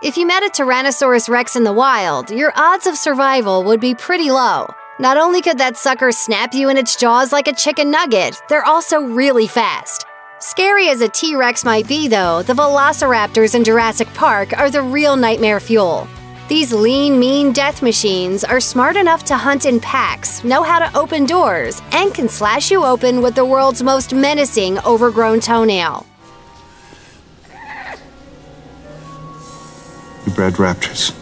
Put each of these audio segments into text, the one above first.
If you met a Tyrannosaurus Rex in the wild, your odds of survival would be pretty low. Not only could that sucker snap you in its jaws like a chicken nugget, they're also really fast. Scary as a T-Rex might be, though, the Velociraptors in Jurassic Park are the real nightmare fuel. These lean, mean death machines are smart enough to hunt in packs, know how to open doors, and can slash you open with the world's most menacing overgrown toenail. We bred raptors.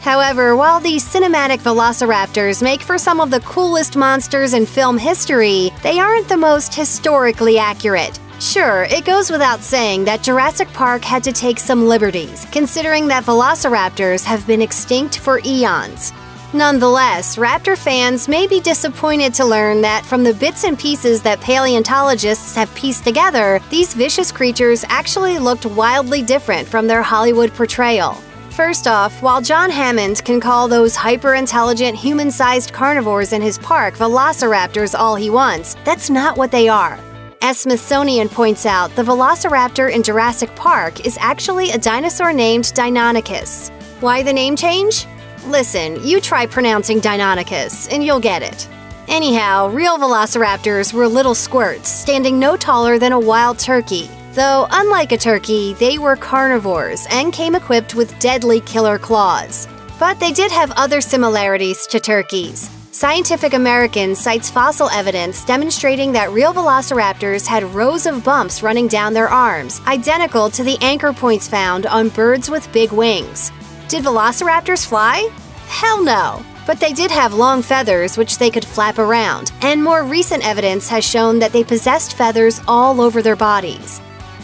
However, while these cinematic velociraptors make for some of the coolest monsters in film history, they aren't the most historically accurate. Sure, it goes without saying that Jurassic Park had to take some liberties, considering that velociraptors have been extinct for eons. Nonetheless, raptor fans may be disappointed to learn that from the bits and pieces that paleontologists have pieced together, these vicious creatures actually looked wildly different from their Hollywood portrayal. First off, while John Hammond can call those hyper-intelligent, human-sized carnivores in his park velociraptors all he wants, that's not what they are. As Smithsonian points out, the velociraptor in Jurassic Park is actually a dinosaur named Deinonychus. Why the name change? Listen, you try pronouncing Deinonychus, and you'll get it. Anyhow, real velociraptors were little squirts, standing no taller than a wild turkey. Though, unlike a turkey, they were carnivores and came equipped with deadly killer claws. But they did have other similarities to turkeys. Scientific American cites fossil evidence demonstrating that real velociraptors had rows of bumps running down their arms, identical to the anchor points found on birds with big wings. Did velociraptors fly? Hell no! But they did have long feathers which they could flap around, and more recent evidence has shown that they possessed feathers all over their bodies.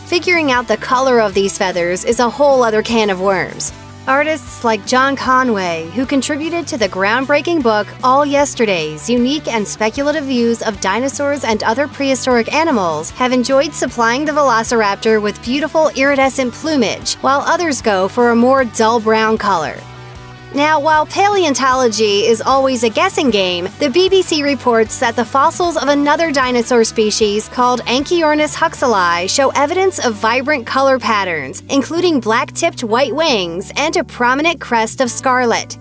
Figuring out the color of these feathers is a whole other can of worms. Artists like John Conway, who contributed to the groundbreaking book All Yesterdays, unique and speculative views of dinosaurs and other prehistoric animals, have enjoyed supplying the velociraptor with beautiful iridescent plumage, while others go for a more dull brown color. Now, while paleontology is always a guessing game, the BBC reports that the fossils of another dinosaur species called Anchiornis huxleyi show evidence of vibrant color patterns, including black-tipped white wings and a prominent crest of scarlet.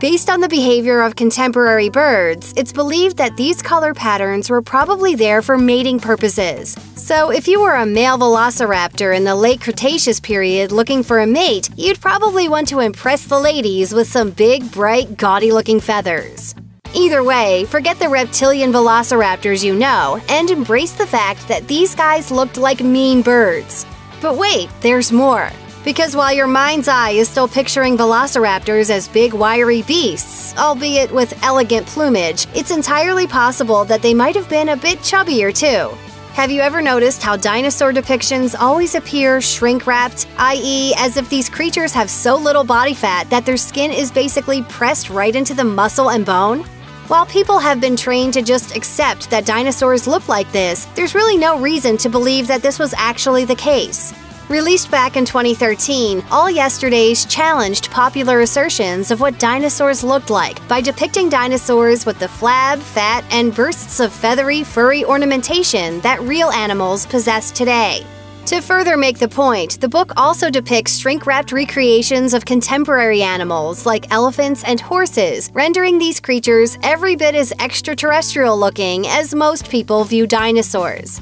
Based on the behavior of contemporary birds, it's believed that these color patterns were probably there for mating purposes. So if you were a male velociraptor in the late Cretaceous period looking for a mate, you'd probably want to impress the ladies with some big, bright, gaudy-looking feathers. Either way, forget the reptilian velociraptors you know and embrace the fact that these guys looked like mean birds. But wait, there's more. Because while your mind's eye is still picturing velociraptors as big, wiry beasts, albeit with elegant plumage, it's entirely possible that they might have been a bit chubbier, too. Have you ever noticed how dinosaur depictions always appear shrink-wrapped, i.e., as if these creatures have so little body fat that their skin is basically pressed right into the muscle and bone? While people have been trained to just accept that dinosaurs look like this, there's really no reason to believe that this was actually the case. Released back in 2013, All Yesterdays challenged popular assertions of what dinosaurs looked like by depicting dinosaurs with the flab, fat, and bursts of feathery, furry ornamentation that real animals possess today. To further make the point, the book also depicts shrink-wrapped recreations of contemporary animals like elephants and horses, rendering these creatures every bit as extraterrestrial-looking as most people view dinosaurs.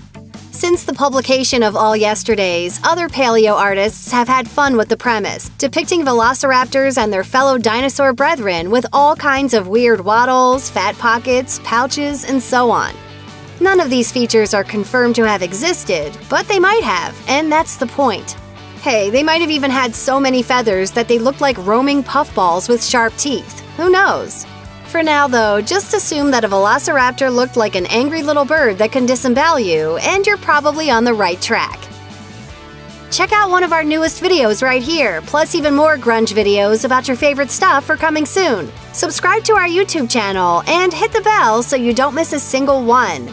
Since the publication of All Yesterdays, other paleo artists have had fun with the premise, depicting velociraptors and their fellow dinosaur brethren with all kinds of weird wattles, fat pockets, pouches, and so on. None of these features are confirmed to have existed, but they might have, and that's the point. Hey, they might have even had so many feathers that they looked like roaming puffballs with sharp teeth. Who knows? For now, though, just assume that a velociraptor looked like an angry little bird that can disembowel you, and you're probably on the right track. Check out one of our newest videos right here, plus even more Grunge videos about your favorite stuff are coming soon. Subscribe to our YouTube channel and hit the bell so you don't miss a single one.